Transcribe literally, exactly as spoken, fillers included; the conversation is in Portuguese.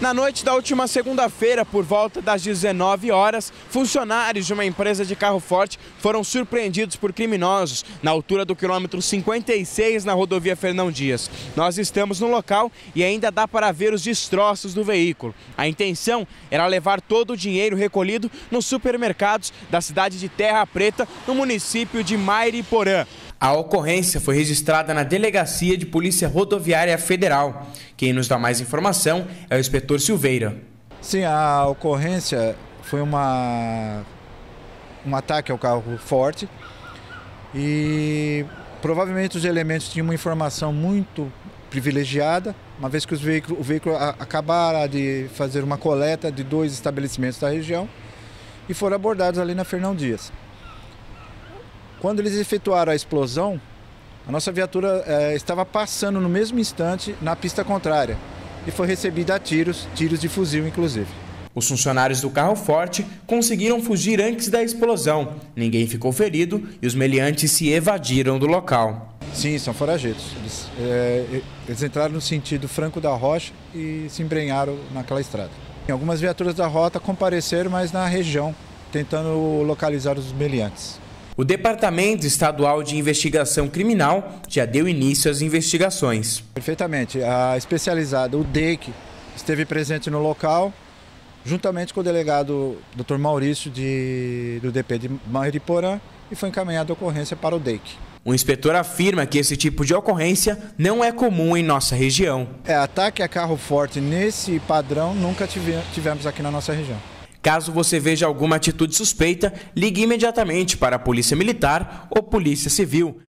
Na noite da última segunda-feira, por volta das dezenove horas, funcionários de uma empresa de carro forte foram surpreendidos por criminosos na altura do quilômetro cinquenta e seis na rodovia Fernão Dias. Nós estamos no local e ainda dá para ver os destroços do veículo. A intenção era levar todo o dinheiro recolhido nos supermercados da cidade de Terra Preta, no município de Mairiporã. A ocorrência foi registrada na Delegacia de Polícia Rodoviária Federal. Quem nos dá mais informação é o inspetor Silveira. Sim, a ocorrência foi uma, um ataque ao carro forte e provavelmente os elementos tinham uma informação muito privilegiada, uma vez que os veículos, o veículo acabara de fazer uma coleta de dois estabelecimentos da região e foram abordados ali na Fernão Dias. Quando eles efetuaram a explosão, a nossa viatura eh, estava passando no mesmo instante na pista contrária e foi recebida a tiros, tiros de fuzil inclusive. Os funcionários do carro forte conseguiram fugir antes da explosão. Ninguém ficou ferido e os meliantes se evadiram do local. Sim, são foragidos. Eles, eh, eles entraram no sentido Franco da Rocha e se embrenharam naquela estrada. Algumas viaturas da rota compareceram, mas na região, tentando localizar os meliantes. O Departamento Estadual de Investigação Criminal já deu início às investigações. Perfeitamente. A especializada, o D E I C, esteve presente no local, juntamente com o delegado doutor Maurício, de, do D P de Mairiporã, e foi encaminhada a ocorrência para o D E I C. O inspetor afirma que esse tipo de ocorrência não é comum em nossa região. É, ataque a carro forte nesse padrão nunca tive, tivemos aqui na nossa região. Caso você veja alguma atitude suspeita, ligue imediatamente para a Polícia Militar ou Polícia Civil.